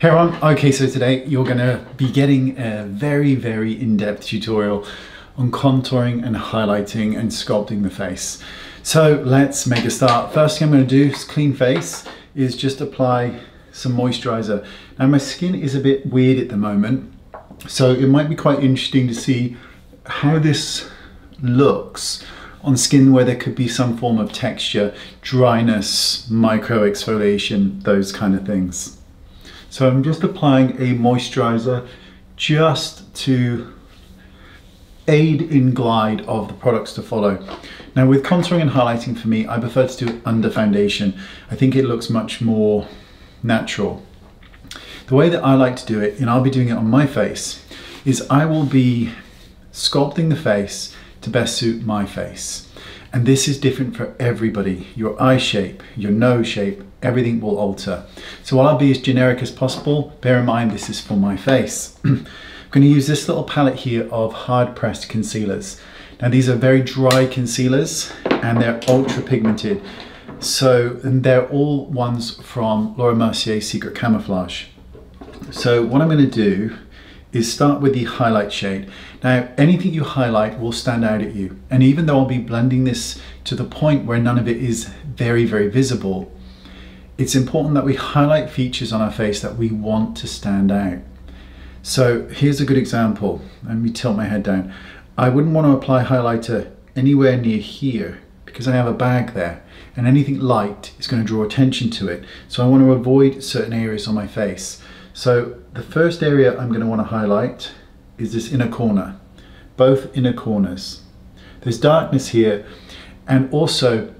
Hey everyone, okay, so today you're gonna be getting a very, very in-depth tutorial on contouring and highlighting and sculpting the face. So let's make a start. First thing I'm gonna do is clean face, is just apply some moisturizer. Now my skin is a bit weird at the moment, so it might be quite interesting to see how this looks on skin where there could be some form of texture, dryness, micro exfoliation, those kind of things. So I'm just applying a moisturizer just to aid in glide of the products to follow. Now with contouring and highlighting, for me, I prefer to do it under foundation. I think it looks much more natural. The way that I like to do it, and I'll be doing it on my face, is I will be sculpting the face to best suit my face. And this is different for everybody. Your eye shape, your nose shape, everything will alter. So while I'll be as generic as possible, bear in mind this is for my face. I'm going to use this little palette here of hard pressed concealers. Now these are very dry concealers and they're ultra pigmented. So they're all ones from Laura Mercier Secret Camouflage. So what I'm going to do is start with the highlight shade. Now, anything you highlight will stand out at you. And even though I'll be blending this to the point where none of it is very, very visible, it's important that we highlight features on our face that we want to stand out. So here's a good example. Let me tilt my head down. I wouldn't want to apply highlighter anywhere near here because I have a bag there, and anything light is going to draw attention to it. So I want to avoid certain areas on my face. So the first area I'm going to want to highlight is this inner corner, both inner corners. There's darkness here, and also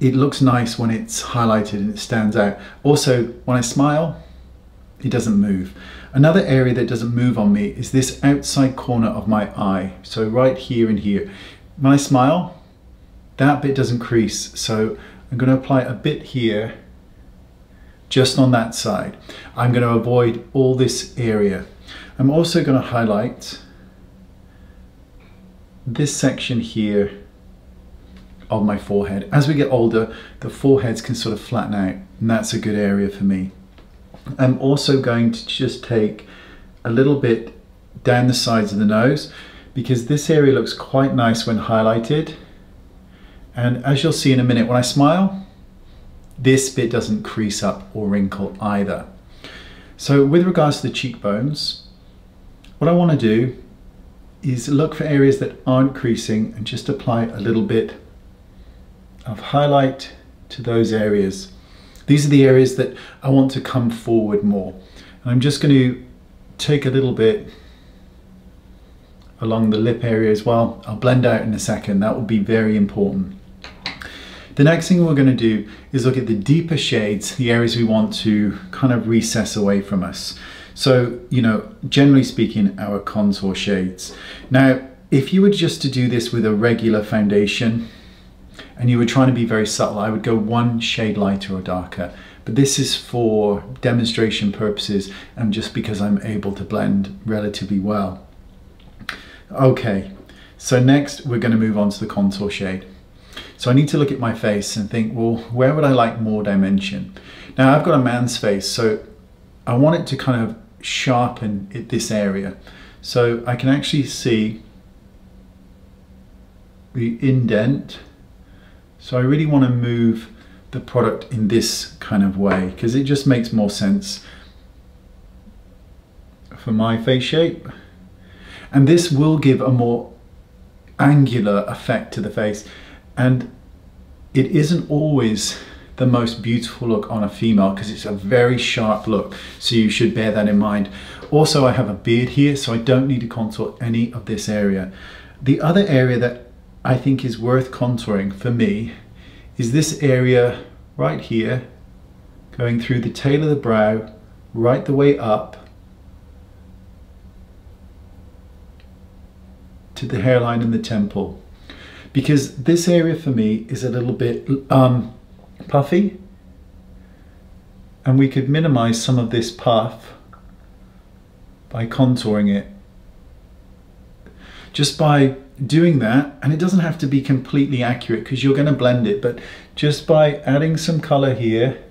it looks nice when it's highlighted and it stands out. Also, when I smile, it doesn't move. Another area that doesn't move on me is this outside corner of my eye. So right here and here. When I smile, that bit doesn't crease. So I'm going to apply a bit here, just on that side. I'm going to avoid all this area. I'm also going to highlight this section here of my forehead. As we get older, the foreheads can sort of flatten out, and that's a good area for me. I'm also going to just take a little bit down the sides of the nose because this area looks quite nice when highlighted. And as you'll see in a minute, when I smile, this bit doesn't crease up or wrinkle either. So with regards to the cheekbones, what I want to do is look for areas that aren't creasing and just apply a little bit of highlight to those areas. These are the areas that I want to come forward more. And I'm just going to take a little bit along the lip area as well. I'll blend out in a second. That will be very important. The next thing we're going to do is look at the deeper shades, the areas we want to kind of recess away from us. So, you know, generally speaking, our contour shades. Now, if you were just to do this with a regular foundation and you were trying to be very subtle, I would go one shade lighter or darker. But this is for demonstration purposes and just because I'm able to blend relatively well. Okay, so next we're going to move on to the contour shade. So I need to look at my face and think, well, where would I like more dimension? Now I've got a man's face, so I want it to kind of sharpen at this area. So I can actually see the indent. So I really want to move the product in this kind of way because it just makes more sense for my face shape. And this will give a more angular effect to the face. And it isn't always the most beautiful look on a female because it's a very sharp look. So you should bear that in mind. Also, I have a beard here, so I don't need to contour any of this area. The other area that I think is worth contouring for me is this area right here, going through the tail of the brow, right the way up to the hairline and the temple. Because this area for me is a little bit puffy, and we could minimize some of this puff by contouring it. Just by doing that, and it doesn't have to be completely accurate because you're going to blend it, but just by adding some color here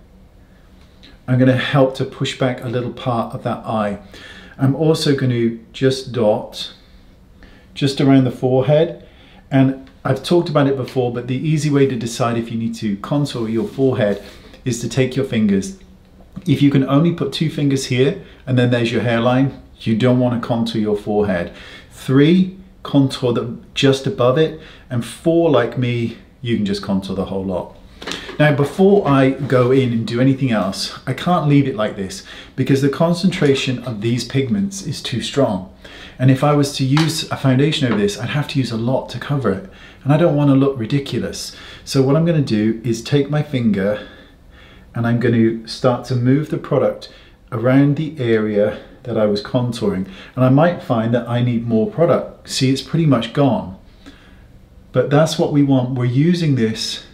I'm going to help to push back a little part of that eye. I'm also going to just dot just around the forehead, and I've talked about it before, but the easy way to decide if you need to contour your forehead is to take your fingers. If you can only put 2 fingers here and then there's your hairline, you don't want to contour your forehead. 3, contour just above it, and 4, like me, you can just contour the whole lot. Now, before I go in and do anything else, I can't leave it like this because the concentration of these pigments is too strong. And if I was to use a foundation over this, I'd have to use a lot to cover it. And I don't want to look ridiculous. So what I'm going to do is take my finger and I'm going to start to move the product around the area that I was contouring. And I might find that I need more product. See, it's pretty much gone. But that's what we want. We're using this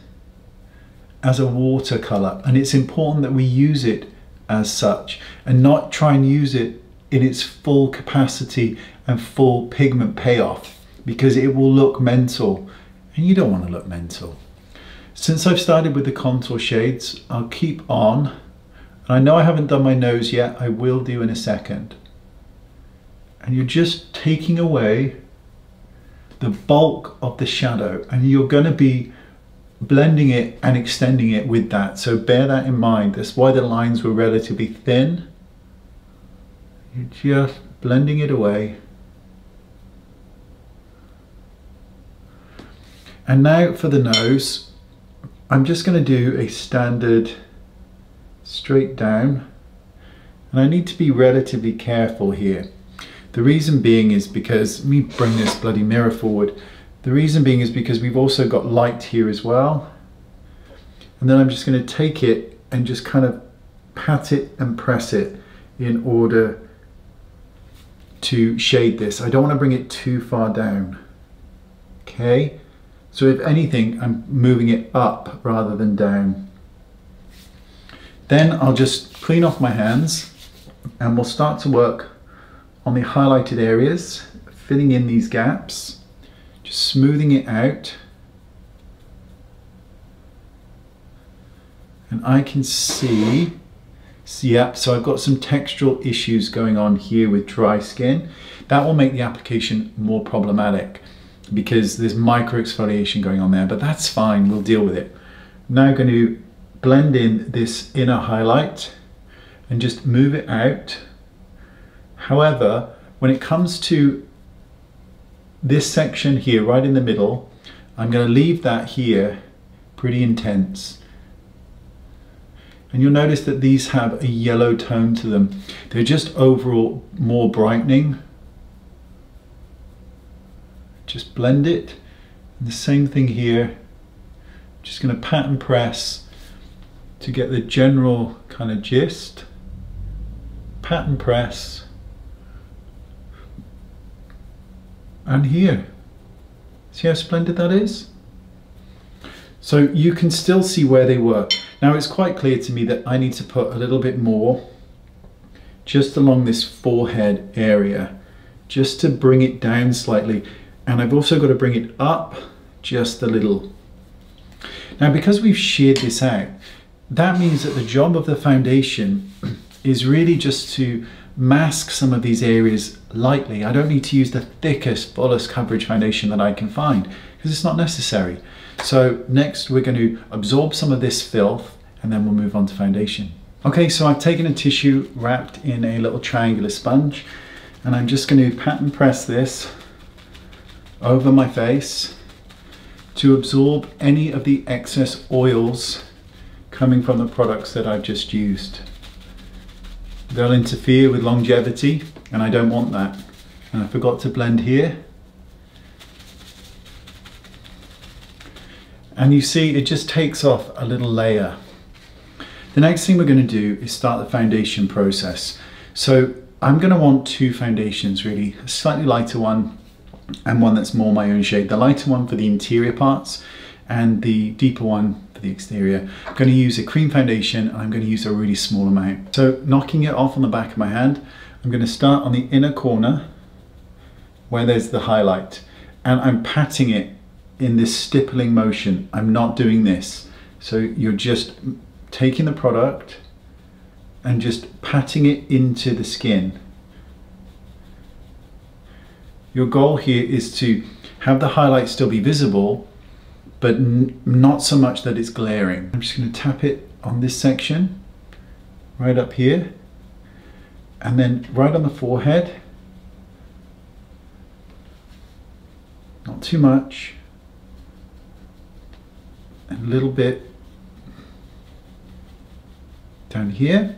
as a watercolor, and it's important that we use it as such and not try and use it in its full capacity and full pigment payoff, because it will look mental and you don't want to look mental. Since I've started with the contour shades, I'll keep on, and I know I haven't done my nose yet, I will do in a second. And you're just taking away the bulk of the shadow, and you're going to be blending it and extending it with that, so bear that in mind. That's why the lines were relatively thin. You're just blending it away. And now for the nose, I'm just going to do a standard straight down, and I need to be relatively careful here. The reason being is because, let me bring this bloody mirror forward. The reason being is because we've also got light here as well. And then I'm just going to take it and just kind of pat it and press it in order to shade this. I don't want to bring it too far down. Okay, so if anything, I'm moving it up rather than down. Then I'll just clean off my hands and we'll start to work on the highlighted areas, filling in these gaps. Smoothing it out, and I can see, yep, so I've got some textural issues going on here with dry skin. That will make the application more problematic because there's micro exfoliation going on there, but that's fine, we'll deal with it. Now I'm going to blend in this inner highlight and just move it out. However, when it comes to this section here, right in the middle, I'm going to leave that here pretty intense. And you'll notice that these have a yellow tone to them. They're just overall more brightening. Just blend it. And the same thing here. Just going to pat and press to get the general kind of gist. Pat and press. And here, see how splendid that is? So you can still see where they were. Now it's quite clear to me that I need to put a little bit more just along this forehead area, just to bring it down slightly. And I've also got to bring it up just a little. Now, because we've sheared this out, that means that the job of the foundation is really just to mask some of these areas lightly. I don't need to use the thickest, fullest coverage foundation that I can find because it's not necessary. So next we're going to absorb some of this filth and then we'll move on to foundation. Okay, so I've taken a tissue wrapped in a little triangular sponge and I'm just going to pat and press this over my face to absorb any of the excess oils coming from the products that I've just used. They'll interfere with longevity and I don't want that. And I forgot to blend here. And you see it just takes off a little layer. The next thing we're going to do is start the foundation process. So I'm going to want 2 foundations really, a slightly lighter one and one that's more my own shade. The lighter one for the interior parts and the deeper one the exterior. I'm going to use a cream foundation and I'm going to use a really small amount. So knocking it off on the back of my hand, I'm going to start on the inner corner where there's the highlight and I'm patting it in this stippling motion. I'm not doing this. So you're just taking the product and just patting it into the skin. Your goal here is to have the highlight still be visible, but not so much that it's glaring. I'm just going to tap it on this section, right up here, and then right on the forehead. Not too much, and a little bit down here.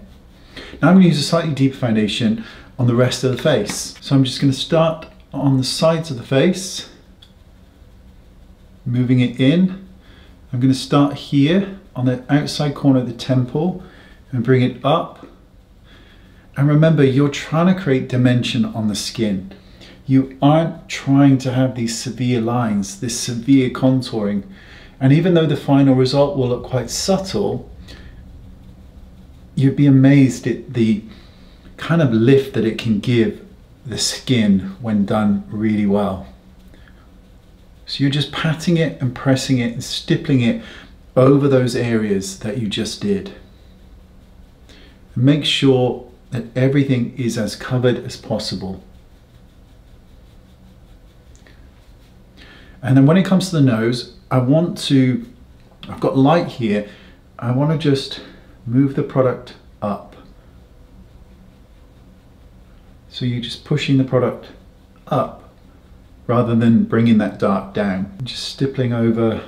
Now I'm going to use a slightly deeper foundation on the rest of the face. So I'm just going to start on the sides of the face, moving it in. I'm going to start here on the outside corner of the temple and bring it up. And remember, you're trying to create dimension on the skin. You aren't trying to have these severe lines, this severe contouring. And even though the final result will look quite subtle, you'd be amazed at the kind of lift that it can give the skin when done really well. So you're just patting it and pressing it and stippling it over those areas that you just did. And make sure that everything is as covered as possible. And then when it comes to the nose, I've got light here, I want to just move the product up. So you're just pushing the product up rather than bringing that dark down. Just stippling over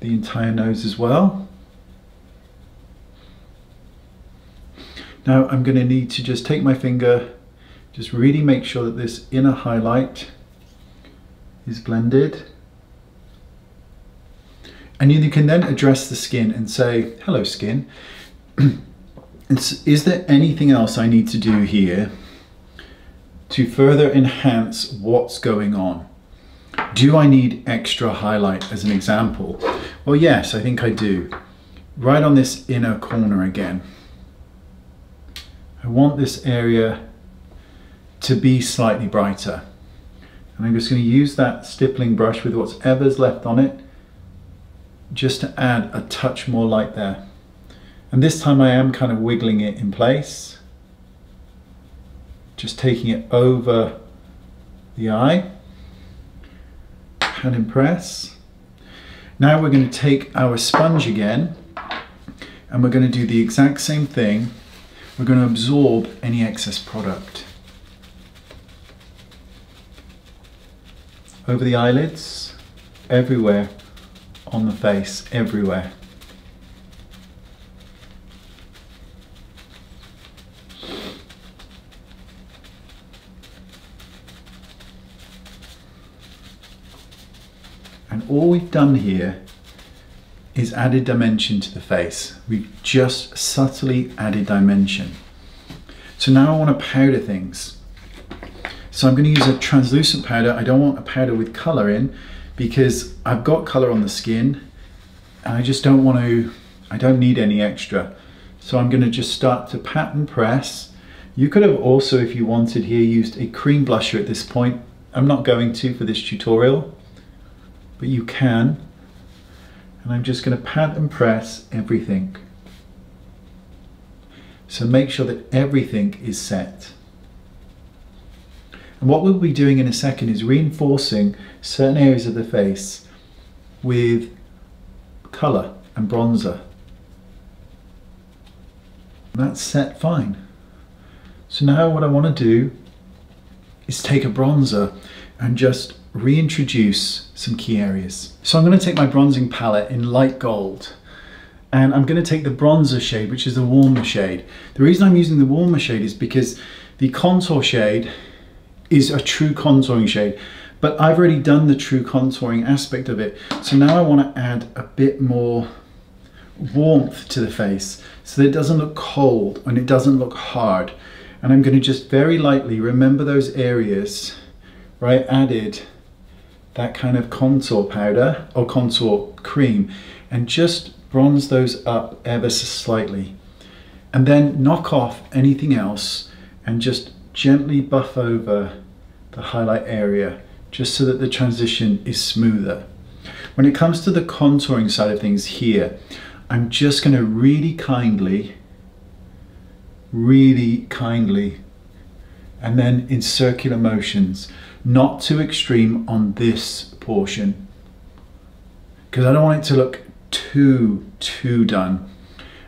the entire nose as well. Now I'm going to need to just take my finger, just really make sure that this inner highlight is blended. And you can then address the skin and say, hello skin, is there anything else I need to do here to further enhance what's going on? Do I need extra highlight as an example? Well, yes, I think I do. Right on this inner corner again. I want this area to be slightly brighter. And I'm just going to use that stippling brush with whatever's left on it, just to add a touch more light there. And this time I am kind of wiggling it in place, just taking it over the eye, and press. Now we're going to take our sponge again, and we're going to do the exact same thing. We're going to absorb any excess product. Over the eyelids, everywhere, on the face, everywhere. And all we've done here is added dimension to the face. We've just subtly added dimension. So now I want to powder things. So I'm going to use a translucent powder. I don't want a powder with color in, because I've got color on the skin and I don't need any extra. So I'm going to just start to pat and press. You could have also, if you wanted here, used a cream blusher at this point. I'm not going to for this tutorial, but you can. And I'm just going to pat and press everything. So make sure that everything is set. And what we'll be doing in a second is reinforcing certain areas of the face with color and bronzer. And that's set fine. So now what I want to do is take a bronzer and just reintroduce some key areas. So I'm going to take my bronzing palette in light gold, and I'm going to take the bronzer shade, which is the warmer shade. The reason I'm using the warmer shade is because the contour shade is a true contouring shade, but I've already done the true contouring aspect of it. So now I want to add a bit more warmth to the face so that it doesn't look cold and it doesn't look hard. And I'm going to just very lightly remember those areas where I added that kind of contour powder or contour cream, and just bronze those up ever so slightly, and then knock off anything else and just gently buff over the highlight area, just so that the transition is smoother. When it comes to the contouring side of things here, I'm just going to really kindly really kindly, and then in circular motions, not too extreme on this portion, because I don't want it to look too done.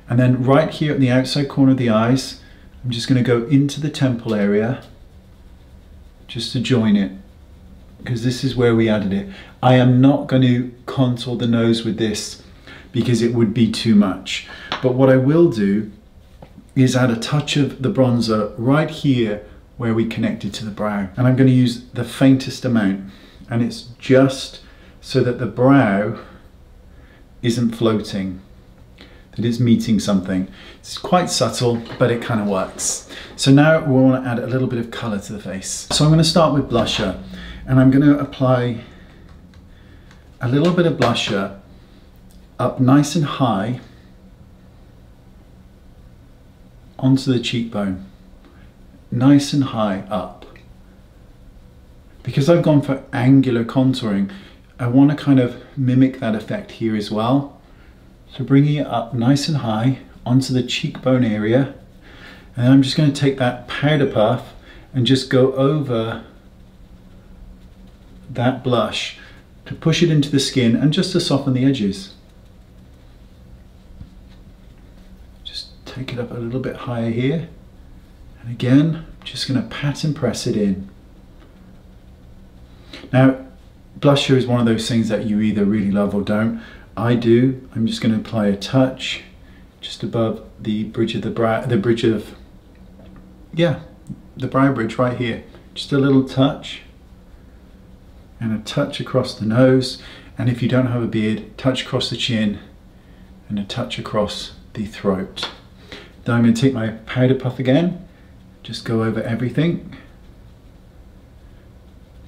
And then right here in the outside corner of the eyes, I'm just going to go into the temple area just to join it, because this is where we added it. I am not going to contour the nose with this because it would be too much. But what I will do is add a touch of the bronzer right here where we connected to the brow. And I'm going to use the faintest amount, and it's just so that the brow isn't floating, that it's meeting something. It's quite subtle, but it kind of works. So now we want to add a little bit of color to the face. So I'm going to start with blusher, and I'm going to apply a little bit of blusher up nice and high onto the cheekbone, nice and high up. Because I've gone for angular contouring, I want to kind of mimic that effect here as well. So bringing it up nice and high onto the cheekbone area, and I'm just going to take that powder puff and just go over that blush to push it into the skin and just to soften the edges. Just take it up a little bit higher here, and again just going to pat and press it in. Now blusher is one of those things that you either really love or don't. I do. I'm just going to apply a touch just above the bridge of the brow, the brow bridge right here. Just a little touch, and a touch across the nose, and if you don't have a beard, touch across the chin and a touch across the throat. Then I'm going to take my powder puff again, just go over everything.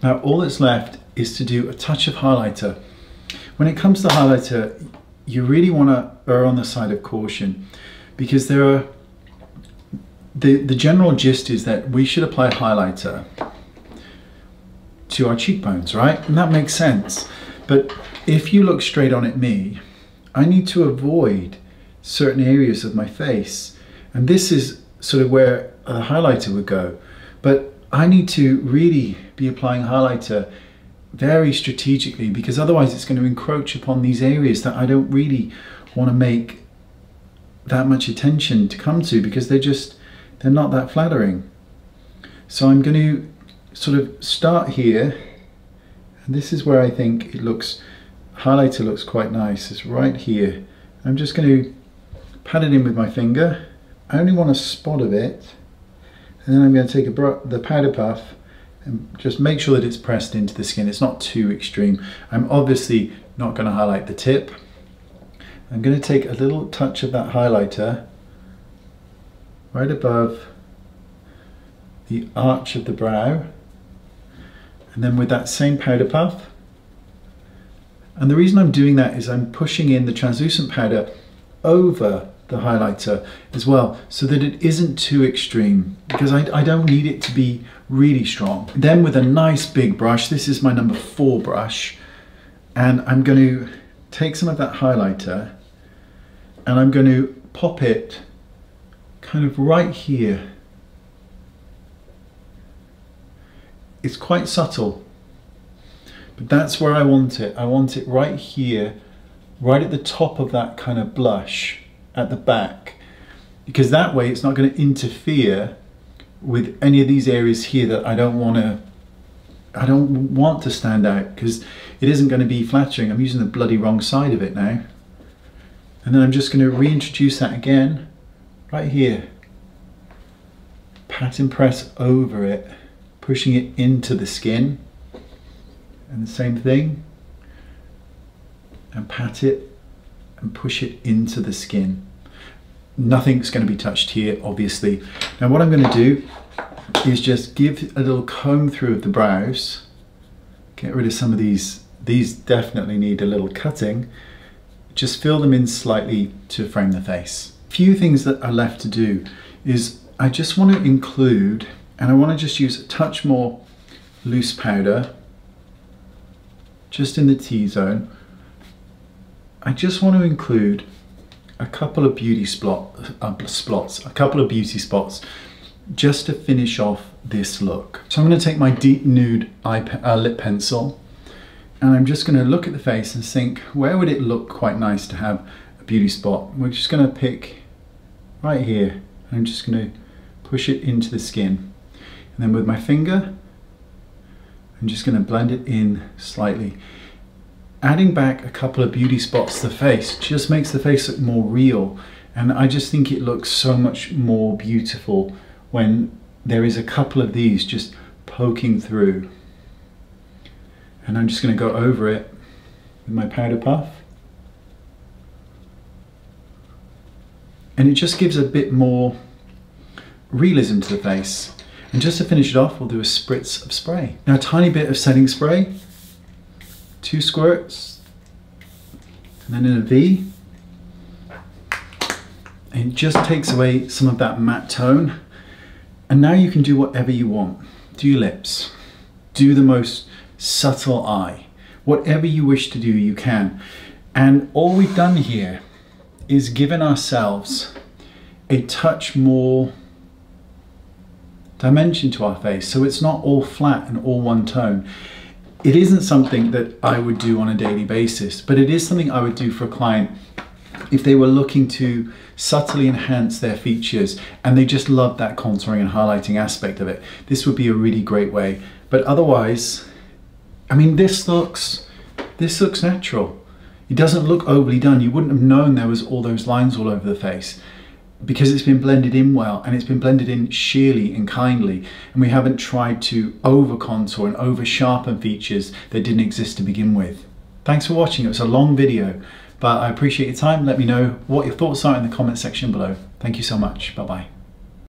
Now all that's left is to do a touch of highlighter. When it comes to highlighter, you really want to err on the side of caution, because there are the general gist is that we should apply highlighter to our cheekbones, right? And that makes sense. But if you look straight on at me, I need to avoid certain areas of my face, and this is sort of where a highlighter would go. But I need to really be applying highlighter very strategically, because otherwise it's going to encroach upon these areas that I don't really want to make that much attention to come to, because they're not that flattering. So I'm going to sort of start here, and this is where I think it looks, highlighter looks quite nice. It's right here. I'm just going to pat it in with my finger. I only want a spot of it, and then I'm going to take the powder puff and just make sure that it's pressed into the skin. It's not too extreme. I'm obviously not going to highlight the tip. I'm going to take a little touch of that highlighter right above the arch of the brow, and then with that same powder puff. And the reason I'm doing that is I'm pushing in the translucent powder over the highlighter as well, so that it isn't too extreme, because I don't need it to be really strong. Then with a nice big brush, this is my number 4 brush, and I'm going to take some of that highlighter, and I'm going to pop it kind of right here. It's quite subtle, but that's where I want it. I want it right here, right at the top of that kind of blush at the back, because that way it's not going to interfere with any of these areas here that I don't want to stand out, because it isn't going to be flattering. I'm using the bloody wrong side of it now. And then I'm just going to reintroduce that again right here. Pat and press over it, pushing it into the skin, and the same thing, and pat it and push it into the skin. Nothing's going to be touched here, obviously. Now what I'm going to do is just give a little comb through of the brows, get rid of some of these definitely need a little cutting, just fill them in slightly to frame the face. A few things that are left to do is I just want to include, and I want to just use a touch more loose powder, just in the T-zone. I just want to include a couple of beauty spots just to finish off this look. So I'm going to take my deep nude lip pencil, and I'm just going to look at the face and think, where would it look quite nice to have a beauty spot? We're just going to pick right here. I'm just going to push it into the skin, and then with my finger I'm just going to blend it in slightly. Adding back a couple of beauty spots to the face just makes the face look more real, and I just think it looks so much more beautiful when there is a couple of these just poking through. And I'm just going to go over it with my powder puff, and it just gives a bit more realism to the face. And just to finish it off, we'll do a spritz of spray. Now a tiny bit of setting spray, 2 squirts, and then in a V, and it just takes away some of that matte tone. And now you can do whatever you want. Do your lips, do the most subtle eye, whatever you wish to do you can. And all we've done here is given ourselves a touch more dimension to our face, so it's not all flat and all one tone. It isn't something that I would do on a daily basis, but it is something I would do for a client if they were looking to subtly enhance their features and they just love that contouring and highlighting aspect of it. This would be a really great way. But otherwise, I mean, this looks natural. It doesn't look overly done. You wouldn't have known there was all those lines all over the face, because it's been blended in well, and it's been blended in sheerly and kindly, and we haven't tried to over contour and over sharpen features that didn't exist to begin with. Thanks for watching. It was a long video, but I appreciate your time. Let me know what your thoughts are in the comment section below. Thank you so much. Bye bye.